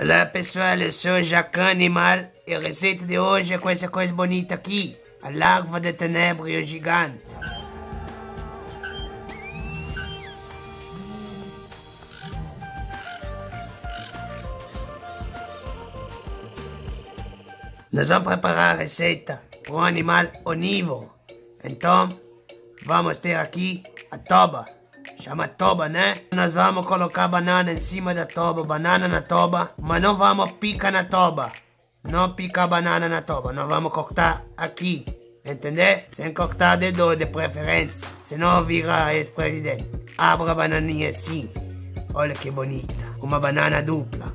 Olá pessoal, eu sou Jacquin Animal e a receita de hoje é com essa coisa bonita aqui, a larva de tenebro gigante. Nós vamos preparar a receita para um animal onívoro. Então, vamos ter aqui a toba. Chama toba, né? Nós vamos colocar banana em cima da toba, banana na toba, mas não vamos picar na toba. Não picar a banana na toba, nós vamos cortar aqui, entendeu? Sem cortar de dois, de preferência, senão vira ex-presidente. Abra a bananinha assim, olha que bonita, uma banana dupla.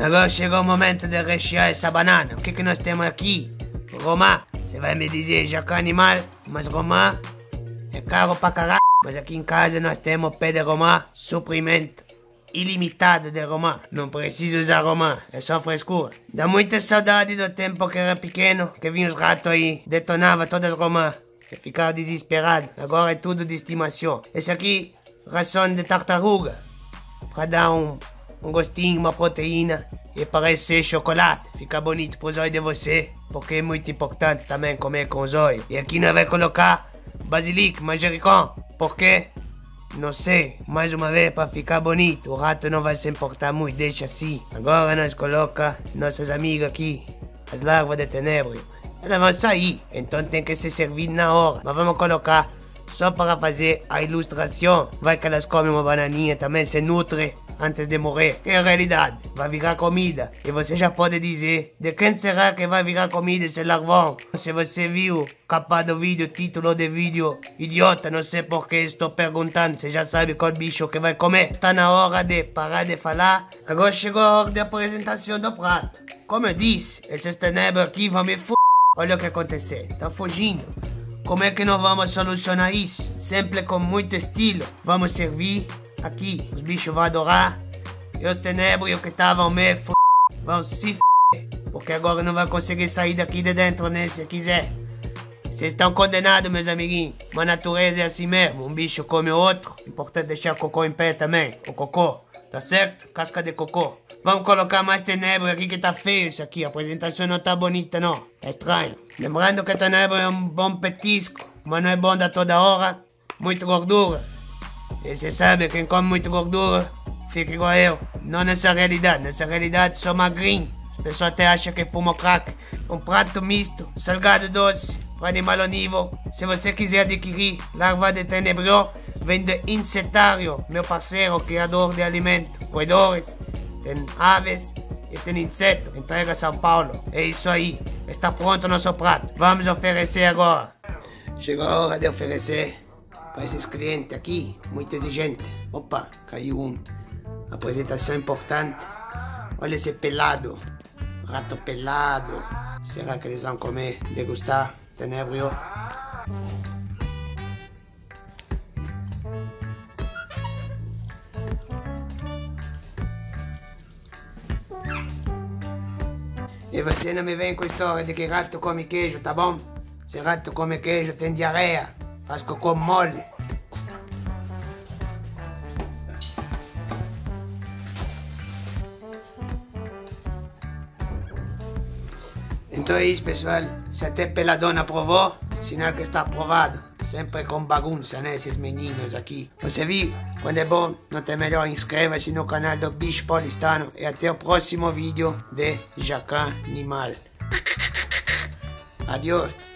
Agora chegou o momento de rechear essa banana. O que nós temos aqui? Romain. Você vai me dizer, Jacquin Animal, mas Romain é caro pra caralho. Mas aqui em casa nós temos pé de Romain, suprimento ilimitado de Romain. Não precisa usar Romain, é só frescura. Dá muita saudade do tempo que era pequeno, que vinha os ratos aí, detonava todas as Romain. Eu ficava desesperado, agora é tudo de estimação. Esse aqui, ração de tartaruga, pra dar um gostinho, uma proteína, e parece ser chocolate. Fica bonito pros olhos de você, porque é muito importante também comer com os olhos. E aqui nós vamos colocar basilic, manjericão. Porque, não sei, mais uma vez para ficar bonito, o rato não vai se importar muito, deixa assim. Agora nós colocamos nossas amigas aqui, as larvas de tenebro. Elas vão sair, então tem que ser servido na hora. Mas vamos colocar só para fazer a ilustração. Vai que elas comem uma bananinha também, se nutrem antes de morrer. Que é a realidade, vai virar comida. E você já pode dizer, de quem será que vai virar comida esse larvão? Se você viu capa do vídeo, título do vídeo, idiota, não sei porque estou perguntando, você já sabe qual bicho que vai comer. Está na hora de parar de falar. Agora chegou a hora da apresentação do prato. Como eu disse, esses tenebros aqui vão me f***. Olha o que aconteceu, tá fugindo. Como é que nós vamos solucionar isso? Sempre com muito estilo. Vamos servir aqui, os bichos vão adorar. E os tenebrios que estavam meio f***, vão se f***, porque agora não vai conseguir sair daqui de dentro, né, se quiser. Vocês estão condenados, meus amiguinhos. Mas a natureza é assim mesmo, um bicho come o outro. Importante deixar o cocô em pé também, o cocô, tá certo? Casca de cocô. Vamos colocar mais tenebro aqui, que tá feio isso aqui. A apresentação não tá bonita, não. É estranho. Lembrando que tenebro é um bom petisco, mas não é bom da toda hora. Muito gordura. E você sabe, quem come muito gordura fica igual eu. Não nessa realidade. Nessa realidade sou magrinho. As pessoas até acham que fumo crack. Um prato misto, salgado doce, para animal onívoro. Se você quiser adquirir larva de tenebrão, vem de insetário, meu parceiro, criador de alimento, roedores. Tem aves e tem inseto. Entrega São Paulo. É isso aí. Está pronto o nosso prato. Vamos oferecer agora. Chegou a hora de oferecer para esses clientes aqui. Muito exigente. Opa, caiu um. Apresentação importante. Olha esse pelado. Rato pelado. Será que eles vão comer, degustar? Tenebrio. E você não me vem com história de que rato come queijo, tá bom? Se rato come queijo, tem diarreia, faz cocô mole. Então é isso, pessoal. Se até peladona aprovou, sinal que está aprovado. Sempre com bagunça, né, esses meninos aqui. Você viu? Quando é bom, não tem melhor, inscreva-se no canal do Bicho Paulistano. E até o próximo vídeo de Jacquin Animal. Adeus.